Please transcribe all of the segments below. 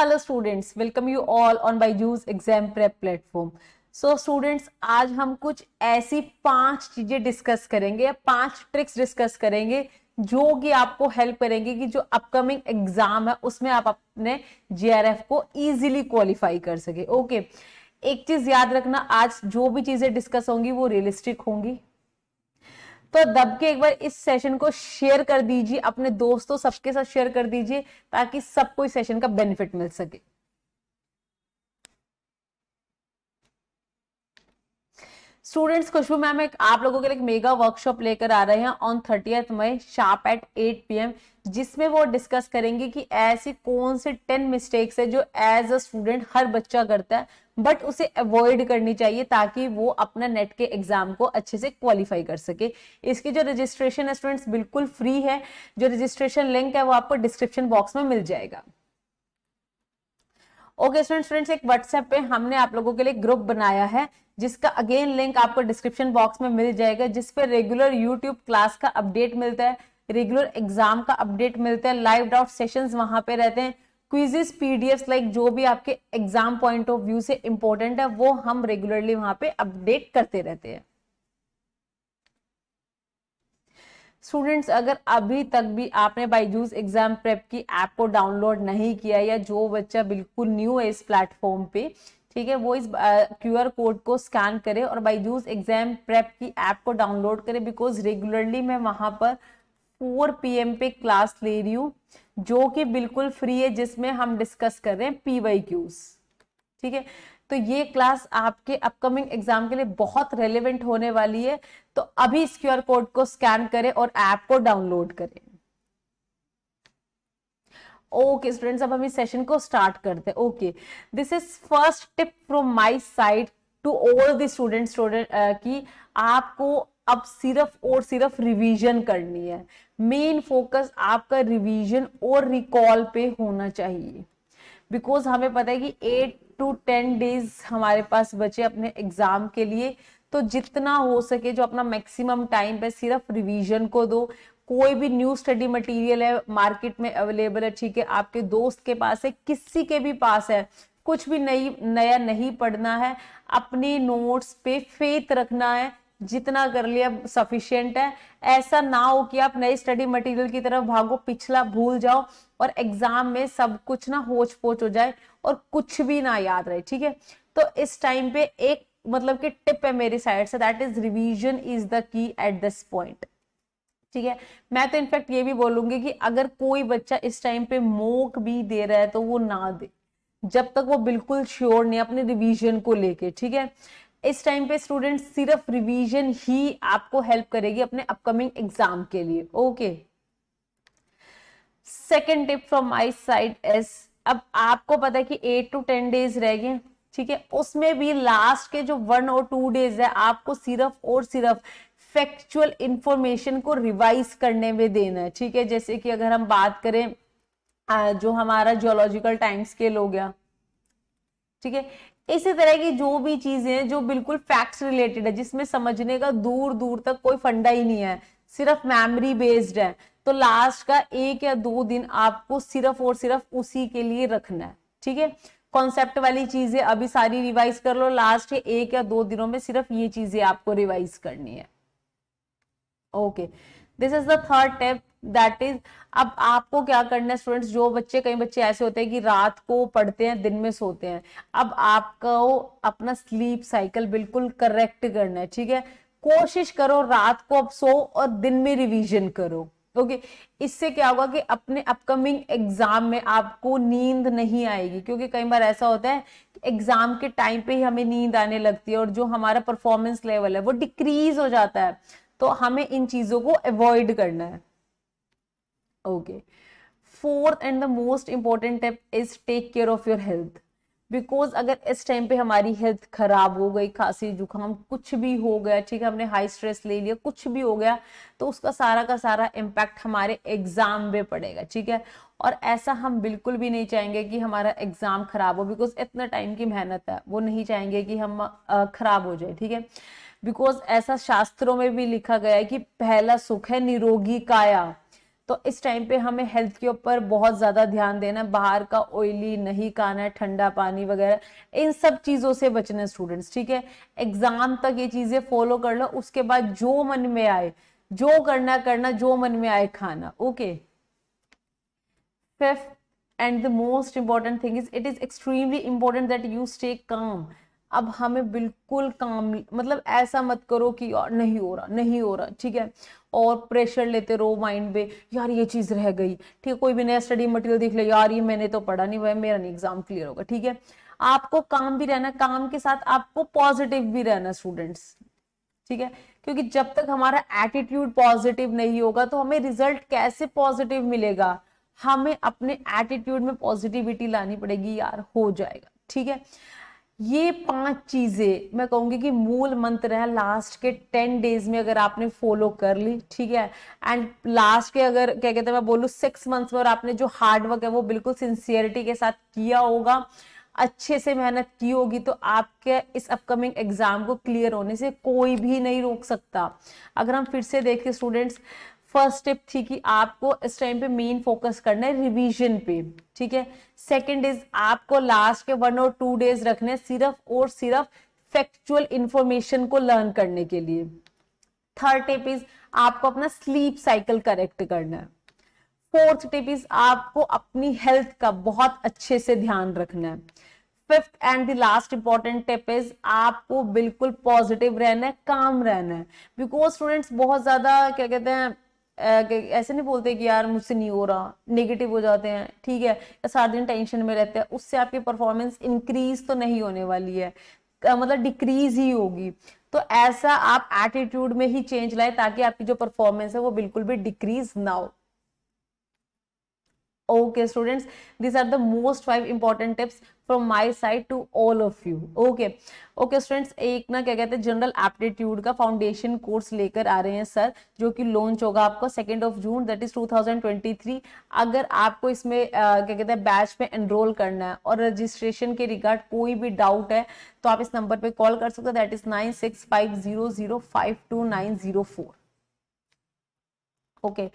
Hello students, welcome you all on BYJU'S exam prep platform. So students, आज हम कुछ ऐसी 5 चीजें डिस्कस करेंगे या 5 ट्रिक्स डिस्कस करेंगे जो कि आपको हेल्प करेंगे कि जो अपकमिंग एग्जाम है उसमें आप अपने GRF को इजीली क्वालिफाई कर सके। ओके, एक चीज याद रखना, आज जो भी चीजें डिस्कस होंगी वो रियलिस्टिक होंगी। तो दब के एक बार इस सेशन को शेयर कर दीजिए, अपने दोस्तों सबके साथ शेयर कर दीजिए ताकि सबको इस सेशन का बेनिफिट मिल सके। स्टूडेंट्स, खुशबू मैम एक आप लोगों के लिए मेगा वर्कशॉप लेकर आ रहे हैं ऑन 30 मई शार्प एट 8 PM, जिसमें वो डिस्कस करेंगे कि ऐसी कौन से 10 मिस्टेक्स है जो एज अ स्टूडेंट हर बच्चा करता है बट उसे अवॉइड करनी चाहिए ताकि वो अपना नेट के एग्जाम को अच्छे से क्वालिफाई कर सके। इसकी जो रजिस्ट्रेशन है स्टूडेंट्स बिल्कुल फ्री है, जो रजिस्ट्रेशन लिंक है वो आपको डिस्क्रिप्शन बॉक्स में मिल जाएगा। ओके स्टूडेंट्स, एक व्हाट्सएप पे हमने आप लोगों के लिए ग्रुप बनाया है जिसका अगेन लिंक आपको डिस्क्रिप्शन बॉक्स में मिल जाएगा, जिसपे रेगुलर यूट्यूब क्लास का अपडेट मिलता है, रेगुलर एग्जाम का अपडेट मिलता है, लाइव डाउट सेशंस वहां पे रहते हैं, क्विज़ेस, पीडीएफ्स लाइक जो भी आपके एग्जाम पॉइंट ऑफ व्यू से इंपॉर्टेंट है वो हम रेगुलरली वहां पे अपडेट करते रहते हैं। स्टूडेंट्स, अगर अभी तक भी आपने BYJU'S एग्जाम प्रेप की ऐप को डाउनलोड नहीं किया या जो बच्चा बिल्कुल न्यू है इस प्लेटफॉर्म पे, ठीक है, वो इस QR कोड को स्कैन करे और BYJU'S एग्जाम प्रेप की ऐप को डाउनलोड करे, बिकॉज रेगुलरली मैं वहां पर 4 PM पे क्लास ले रही हूँ जो कि बिल्कुल फ्री है, जिसमें हम डिस्कस कर रहे हैं PYQs। ठीक है, तो ये क्लास आपके अपकमिंग एग्जाम के लिए बहुत रेलेवेंट होने वाली है। तो अभी इस QR कोड को स्कैन करें और ऐप को डाउनलोड करें। ओके स्टूडेंट्स, अब हम इस सेशन को स्टार्ट करते हैं। Okay, this is first tip from my side to all the student की आपको अब सिर्फ और सिर्फ रिवीजन करनी है। मेन फोकस आपका रिवीजन और रिकॉल पे होना चाहिए, बिकॉज हमें पता है कि 8 to 10 days हमारे पास बचे अपने एग्जाम के लिए। तो जितना हो सके जो अपना मैक्सिमम टाइम पे सिर्फ रिवीजन को दो। कोई भी न्यू स्टडी मटेरियल है मार्केट में अवेलेबल है, ठीक है, आपके दोस्त के पास है, किसी के भी पास है, कुछ भी नया नहीं पढ़ना है, अपने नोट्स पे फेथ रखना है, जितना कर लिया सफिशिएंट है। ऐसा ना हो कि आप नए स्टडी मटेरियल की तरफ भागो, पिछला भूल जाओ और एग्जाम में सब कुछ ना होच पोच हो जाए और कुछ भी ना याद रहे। ठीक है, तो इस टाइम पे एक मतलब कि टिप है मेरी साइड से, that is revision is the key at this point. ठीक है, मैं तो इनफैक्ट ये भी बोलूंगी कि अगर कोई बच्चा इस टाइम पे मॉक भी दे रहा है तो वो ना दे जब तक वो बिल्कुल श्योर नहीं अपने रिवीजन को लेके। ठीक है, इस टाइम पे स्टूडेंट सिर्फ रिवीजन ही आपको हेल्प करेगी अपने अपकमिंग एग्जाम के लिए। Okay, second tip from my side is, अब आपको पता है कि 8 to 10 days रह गए, ठीक है, उसमें भी लास्ट के जो 1 और 2 days है आपको सिर्फ और सिर्फ फैक्चुअल इंफॉर्मेशन को रिवाइज करने में देना है। ठीक है, जैसे कि अगर हम बात करें जो हमारा जियोलॉजिकल टाइम स्केल हो गया, ठीक है, इसी तरह की जो भी चीजें हैं जो बिल्कुल फैक्ट्स रिलेटेड है, जिसमें समझने का दूर दूर तक कोई फंडा ही नहीं है, सिर्फ मेमोरी बेस्ड है, तो लास्ट का 1 या 2 दिन आपको सिर्फ और सिर्फ उसी के लिए रखना है। ठीक है, कॉन्सेप्ट वाली चीजें अभी सारी रिवाइज कर लो, लास्ट के 1 या 2 दिनों में सिर्फ ये चीजें आपको रिवाइज करनी है। Okay, this is the third tip, that is अब आपको क्या करना है स्टूडेंट्स, जो बच्चे कई बच्चे ऐसे होते हैं कि रात को पढ़ते हैं दिन में सोते हैं, अब आपको अपना स्लीप साइकिल बिल्कुल करेक्ट करना है। ठीक है, कोशिश करो रात को अब सो और दिन में रिवीजन करो। ओके, इससे क्या होगा कि अपने अपकमिंग एग्जाम में आपको नींद नहीं आएगी, क्योंकि कई बार ऐसा होता है एग्जाम के टाइम पे ही हमें नींद आने लगती है और जो हमारा परफॉर्मेंस लेवल है वो डिक्रीज हो जाता है। तो हमें इन चीजों को अवॉइड करना है। Okay, fourth and the most important tip is take care of your health, because अगर इस टाइम पे हमारी हेल्थ खराब हो गई, खांसी जुकाम कुछ भी हो गया, ठीक है, हमने हाई स्ट्रेस ले लिया, कुछ भी हो गया, तो उसका सारा का सारा इम्पैक्ट हमारे एग्जाम पे पड़ेगा। ठीक है, और ऐसा हम बिल्कुल भी नहीं चाहेंगे कि हमारा एग्जाम खराब हो, बिकॉज इतना टाइम की मेहनत है, वो नहीं चाहेंगे कि हम खराब हो जाए। ठीक है, बिकॉज ऐसा शास्त्रों में भी लिखा गया है कि पहला सुख है निरोगी काया, तो इस टाइम पे हमें हेल्थ के ऊपर बहुत ज़्यादा ध्यान देना है, बाहर का ऑयली नहीं खाना है, ठंडा पानी वगैरह इन सब चीज़ों से बचना है स्टूडेंट्स, ठीक है। एग्ज़ाम तक ये चीज़ें फॉलो कर लो, उसके बाद जो मन में आए जो करना करना, जो मन में आए खाना, okay. Fifth and the most important thing is it is extremely important that you stay calm. अब हमें बिल्कुल काम, मतलब ऐसा मत करो कि यार नहीं हो रहा नहीं हो रहा, ठीक है, और प्रेशर लेते रहो माइंड पे, यार ये चीज़ रह गई, ठीक है, कोई भी नया स्टडी मटेरियल देख ले, यार ये मैंने तो पढ़ा नहीं, वह मेरा नहीं एग्जाम क्लियर होगा, ठीक है। आपको काम भी रहना, काम के साथ आपको पॉजिटिव भी रहना स्टूडेंट्स, ठीक है, क्योंकि जब तक हमारा एटीट्यूड पॉजिटिव नहीं होगा तो हमें रिजल्ट कैसे पॉजिटिव मिलेगा। हमें अपने एटीट्यूड में पॉजिटिविटी लानी पड़ेगी, यार हो जाएगा, ठीक है। ये 5 चीजें मैं कहूंगी कि मूल मंत्र है, लास्ट के 10 डेज में अगर आपने फॉलो कर ली, ठीक है, एंड लास्ट के अगर क्या कहते हैं मैं बोलूँ 6 मंथ्स में और आपने जो हार्डवर्क है वो बिल्कुल सिंसियरिटी के साथ किया होगा, अच्छे से मेहनत की होगी, तो आपके इस अपकमिंग एग्जाम को क्लियर होने से कोई भी नहीं रोक सकता। अगर हम फिर से देखें स्टूडेंट्स, फर्स्ट स्टेप थी कि आपको इस टाइम पे मेन फोकस करना है रिवीजन पे, ठीक है। सेकंड इज आपको लास्ट के 1 और 2 डेज रखने सिर्फ और सिर्फ फैक्चुअल इंफॉर्मेशन को लर्न करने के लिए। थर्ड स्टेप इज आपको अपना स्लीप साइकिल करेक्ट करना है। फोर्थ स्टेप इज आपको अपनी हेल्थ का बहुत अच्छे से ध्यान रखना है। Fifth and the last important tip is आपको बिल्कुल पॉजिटिव रहना है, काम रहना है, बिकॉज स्टूडेंट्स बहुत ज्यादा क्या कहते हैं ऐसे नहीं बोलते कि यार मुझसे नहीं हो रहा, नेगेटिव हो जाते हैं, ठीक है, सारा दिन टेंशन में रहते हैं, उससे आपकी परफॉर्मेंस इंक्रीज तो नहीं होने वाली है, मतलब डिक्रीज ही होगी। तो ऐसा आप एटीट्यूड में ही चेंज लाए ताकि आपकी जो परफॉर्मेंस है वो बिल्कुल भी डिक्रीज ना हो। Okay students, this are the most 5 important tips from my side to all of you. Okay okay students, एक ना क्या कहते हैं जनरल एप्टीट्यूड का फाउंडेशन कोर्स लेकर आ रहे हैं सर, जो कि लॉन्च होगा आपको 2 जून दैट इज 2023। अगर आपको इसमें क्या कहते हैं बैच में एनरोल करना है और रजिस्ट्रेशन के रिगार्ड कोई भी डाउट है तो आप इस नंबर पर कॉल कर सकते हो, दैट इज 9650052904। ओके,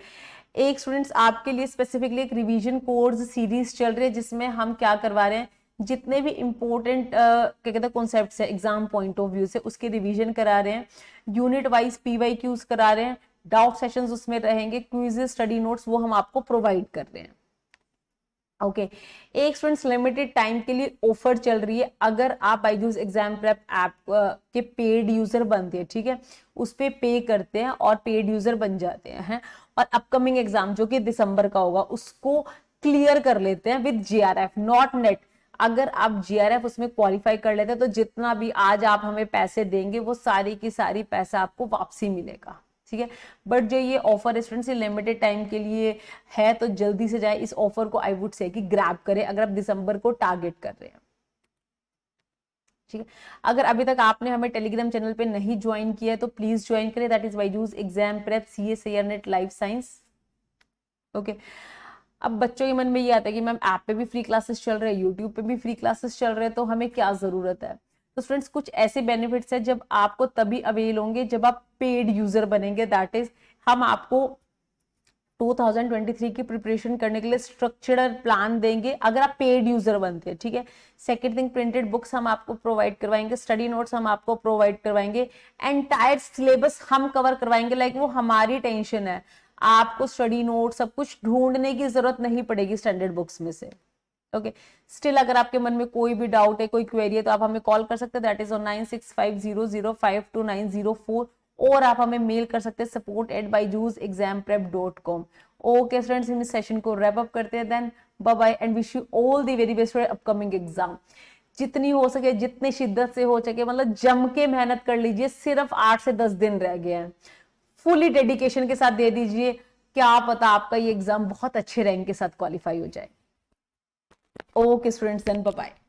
एक स्टूडेंट्स आपके लिए स्पेसिफिकली एक रिवीजन कोर्स सीरीज चल रही है, जिसमें हम क्या करवा रहे हैं, जितने भी इम्पोर्टेंट क्या कहते हैं कॉन्सेप्ट्स है एग्जाम पॉइंट ऑफ व्यू से उसके रिवीजन करा रहे हैं, यूनिट वाइज PYQs करा रहे हैं, डाउट सेशंस उसमें रहेंगे, क्विज़ेस, स्टडी नोट्स वो हम आपको प्रोवाइड कर रहे हैं। ओके एक स्टूडेंट्स लिमिटेड टाइम के लिए ऑफर चल रही है, अगर आप BYJU'S एग्जाम प्रेप ऐप के पेड यूजर बनते हैं, ठीक है, उस पर पे करते हैं और पेड यूजर बन जाते हैं और अपकमिंग एग्जाम जो कि दिसंबर का होगा उसको क्लियर कर लेते हैं विद GRF नॉट नेट। अगर आप GRF उसमें क्वालिफाई कर लेते हैं तो जितना भी आज आप हमें पैसे देंगे वो सारी की सारी पैसा आपको वापसी मिलेगा, ठीक है। बट जो ये ऑफर स्टूडेंट्स लिमिटेड टाइम के लिए है तो जल्दी से जाए, इस ऑफर को आई वुड से कि ग्रैब करें अगर आप दिसंबर को टारगेट कर रहे हैं, ठीक है। अगर अभी तक आपने हमें टेलीग्राम चैनल पे नहीं ज्वाइन किया है तो प्लीज ज्वाइन करें, that is BYJU'S exam prep CA/NET life science. Okay, अब बच्चों के मन में ये आता है कि मैम ऐप पे भी फ्री क्लासेस चल रहे हैं, यूट्यूब पे भी फ्री क्लासेस चल रहे हैं, तो हमें क्या जरूरत है। तो फ्रेंड्स कुछ ऐसे बेनिफिट्स हैं जब आपको तभी अवेल होंगे जब आप पेड यूजर बनेंगे, दैट इज हम आपको 2023 की प्रिपरेशन करने के लिए स्ट्रक्चर्ड प्लान देंगे अगर आप पेड यूजर बनते हैं, ठीक है। सेकंड थिंग, प्रिंटेड बुक्स हम आपको प्रोवाइड करवाएंगे, स्टडी नोट्स हम आपको प्रोवाइड करवाएंगे, एंटायर सिलेबस हम कवर करवाएंगे, लाइक वो हमारी टेंशन है, आपको स्टडी नोट सब कुछ ढूंढने की जरूरत नहीं पड़ेगी स्टैंडर्ड बुक्स में से। ओके स्टिल अगर आपके मन में कोई भी डाउट है, कोई क्वेरी है तो आप हमें कॉल कर सकते हैं, दैट इज ऑन 9650052904, और आप हमें मेल कर सकते हैं support@byjusexamprep.com। ओके स्टूडेंट्स, इन सेशन को रैप अप करते हैं, then bye bye and wish you all the very best for upcoming exam. जितनी हो सके, जितनी शिद्दत से हो सके, मतलब जम के मेहनत कर लीजिए, सिर्फ 8 से 10 दिन रह गए हैं, फुली डेडिकेशन के साथ दे दीजिए, क्या पता आपका ये एग्जाम बहुत अच्छे रैंक के साथ क्वालिफाई हो जाए। Okay students, then bye bye.